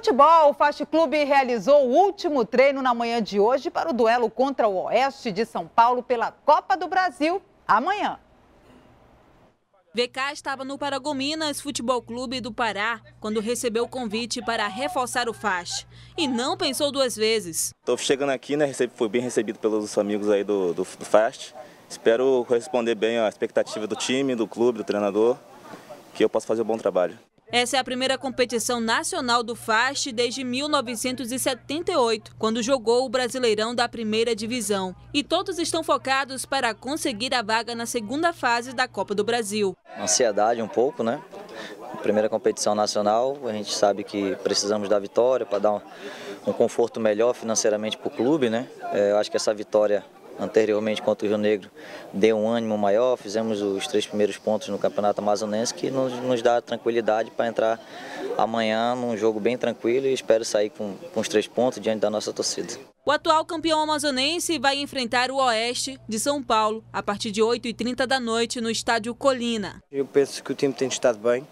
futebol, o Fast Clube realizou o último treino na manhã de hoje para o duelo contra o Oeste de São Paulo pela Copa do Brasil, amanhã. VK estava no Paragominas Futebol Clube do Pará quando recebeu o convite para reforçar o Fast. E não pensou duas vezes. Estou chegando aqui, né? Fui bem recebido pelos amigos aí do Fast. Espero corresponder bem à expectativa do time, do clube, do treinador, que eu possa fazer um bom trabalho. Essa é a primeira competição nacional do Fast desde 1978, quando jogou o Brasileirão da primeira divisão. E todos estão focados para conseguir a vaga na segunda fase da Copa do Brasil. Ansiedade um pouco, né? Primeira competição nacional, a gente sabe que precisamos da vitória para dar um conforto melhor financeiramente para o clube, né? Eu acho que essa vitória anteriormente contra o Rio Negro deu um ânimo maior, fizemos os 3 primeiros pontos no Campeonato Amazonense, que nos dá tranquilidade para entrar amanhã num jogo bem tranquilo e espero sair com os 3 pontos diante da nossa torcida. O atual campeão amazonense vai enfrentar o Oeste de São Paulo a partir de 20h30 da noite no estádio Colina. Eu penso que o time tem estado bem.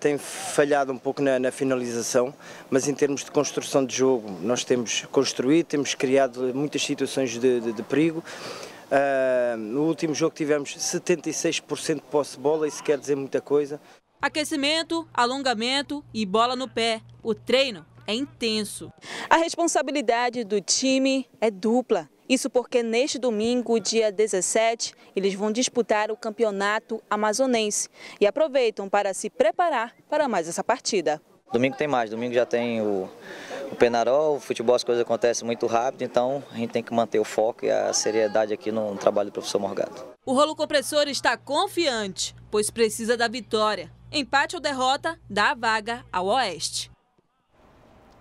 Tem falhado um pouco na finalização, mas em termos de construção de jogo, nós temos construído, temos criado muitas situações de perigo. No último jogo tivemos 76% de posse de bola, isso quer dizer muita coisa. Aquecimento, alongamento e bola no pé. O treino é intenso. A responsabilidade do time é dupla. Isso porque neste domingo, dia 17, eles vão disputar o Campeonato Amazonense e aproveitam para se preparar para mais essa partida. Domingo tem mais, domingo já tem o Penarol, o futebol, as coisas acontecem muito rápido, então a gente tem que manter o foco e a seriedade aqui no trabalho do professor Morgado. O Rolo Compressor está confiante, pois precisa da vitória. Empate ou derrota dá a vaga ao Oeste.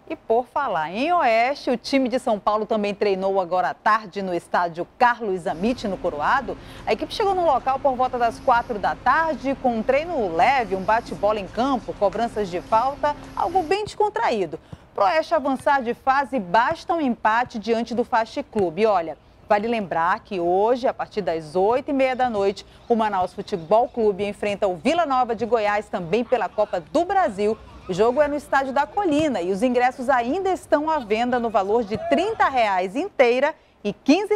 E por falar em Oeste, o time de São Paulo também treinou agora à tarde no estádio Carlos Amite, no Coroado. A equipe chegou no local por volta das 16h com um treino leve, um bate-bola em campo, cobranças de falta, algo bem descontraído. Pro Oeste avançar de fase, basta um empate diante do Fast Clube. E olha, vale lembrar que hoje, a partir das 20h30 da noite, o Manaus Futebol Clube enfrenta o Vila Nova de Goiás, também pela Copa do Brasil. O jogo é no estádio da Colina e os ingressos ainda estão à venda no valor de R$ 30 inteira e R$ 15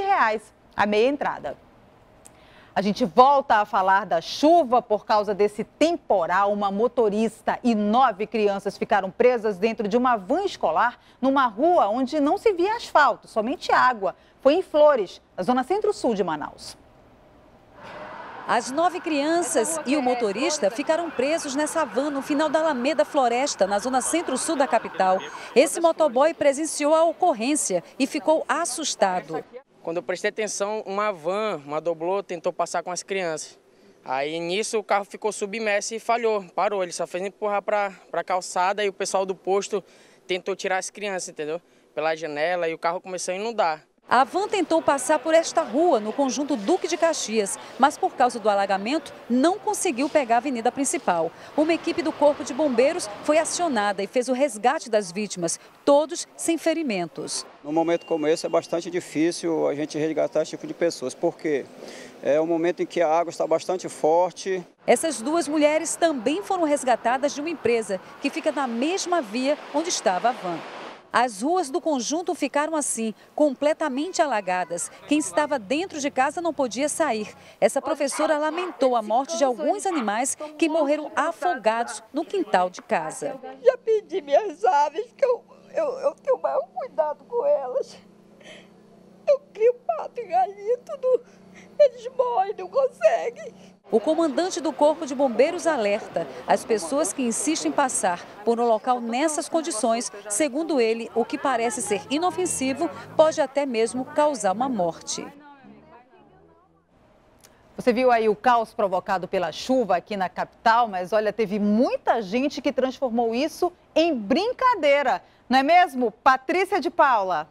a meia entrada. A gente volta a falar da chuva. Por causa desse temporal, uma motorista e 9 crianças ficaram presas dentro de uma van escolar numa rua onde não se via asfalto, somente água. Foi em Flores, na zona centro-sul de Manaus. As 9 crianças e o motorista ficaram presos nessa van no final da Alameda Floresta, na zona centro-sul da capital. Esse motoboy presenciou a ocorrência e ficou assustado. Quando eu prestei atenção, uma van, uma doblô, tentou passar com as crianças. Aí nisso o carro ficou submerso e falhou, parou. Ele só fez empurrar para a calçada e o pessoal do posto tentou tirar as crianças, entendeu? Pela janela e o carro começou a inundar. A van tentou passar por esta rua, no conjunto Duque de Caxias, mas por causa do alagamento não conseguiu pegar a avenida principal. Uma equipe do Corpo de Bombeiros foi acionada e fez o resgate das vítimas, todos sem ferimentos. Num momento como esse é bastante difícil a gente resgatar esse tipo de pessoas, porque é um momento em que a água está bastante forte. Essas 2 mulheres também foram resgatadas de uma empresa que fica na mesma via onde estava a van. As ruas do conjunto ficaram assim, completamente alagadas. Quem estava dentro de casa não podia sair. Essa professora lamentou a morte de alguns animais que morreram afogados no quintal de casa. Já pedi minhas aves, que eu tenho o maior cuidado com elas. Eu crio pato e galinha, tudo. Eles morrem, não conseguem. O comandante do Corpo de Bombeiros alerta: as pessoas que insistem em passar por um local nessas condições, segundo ele, o que parece ser inofensivo, pode até mesmo causar uma morte. Você viu aí o caos provocado pela chuva aqui na capital, mas olha, teve muita gente que transformou isso em brincadeira, não é mesmo? Patrícia de Paula.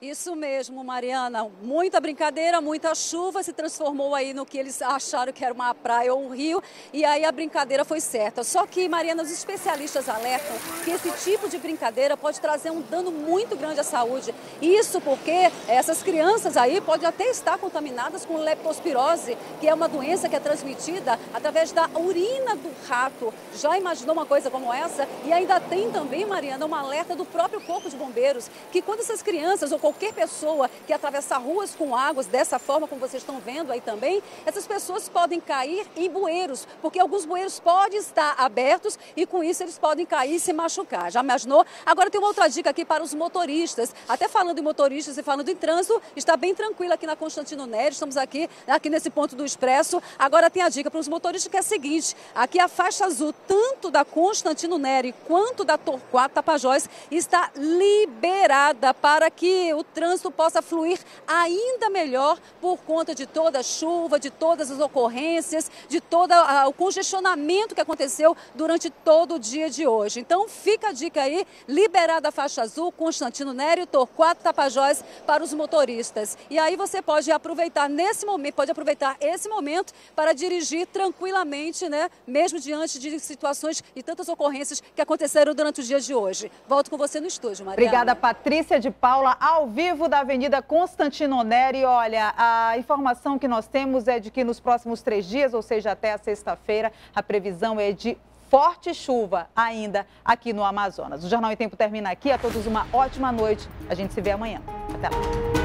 Isso mesmo, Mariana. Muita brincadeira, muita chuva, se transformou aí no que eles acharam que era uma praia ou um rio, e aí a brincadeira foi certa. Só que, Mariana, os especialistas alertam que esse tipo de brincadeira pode trazer um dano muito grande à saúde. Isso porque essas crianças aí podem até estar contaminadas com leptospirose, que é uma doença que é transmitida através da urina do rato. Já imaginou uma coisa como essa? E ainda tem também, Mariana, um alerta do próprio Corpo de Bombeiros, que quando essas crianças ou qualquer pessoa que atravessa ruas com águas, dessa forma como vocês estão vendo aí também, essas pessoas podem cair em bueiros, porque alguns bueiros podem estar abertos e com isso eles podem cair e se machucar. Já imaginou? Agora tem uma outra dica aqui para os motoristas. Até falando em motoristas e falando em trânsito, está bem tranquilo aqui na Constantino Nery, estamos aqui nesse ponto do Expresso. Agora tem a dica para os motoristas que é a seguinte, aqui a faixa azul tanto da Constantino Nery quanto da Torquato Tapajós está liberada para que o trânsito possa fluir ainda melhor por conta de toda a chuva, de todas as ocorrências, de todo o congestionamento que aconteceu durante todo o dia de hoje. Então fica a dica aí, liberada a faixa azul, Constantino Nery, Torquato Tapajós para os motoristas. E aí você pode aproveitar esse momento para dirigir tranquilamente, né? Mesmo diante de situações e tantas ocorrências que aconteceram durante o dia de hoje. Volto com você no estúdio, Mariana. Obrigada, Patrícia de Paula, ao vivo da Avenida Constantino Nery. Olha, a informação que nós temos é de que nos próximos 3 dias, ou seja, até a sexta-feira, a previsão é de forte chuva ainda aqui no Amazonas. O Jornal em Tempo termina aqui. A todos uma ótima noite. A gente se vê amanhã. Até lá.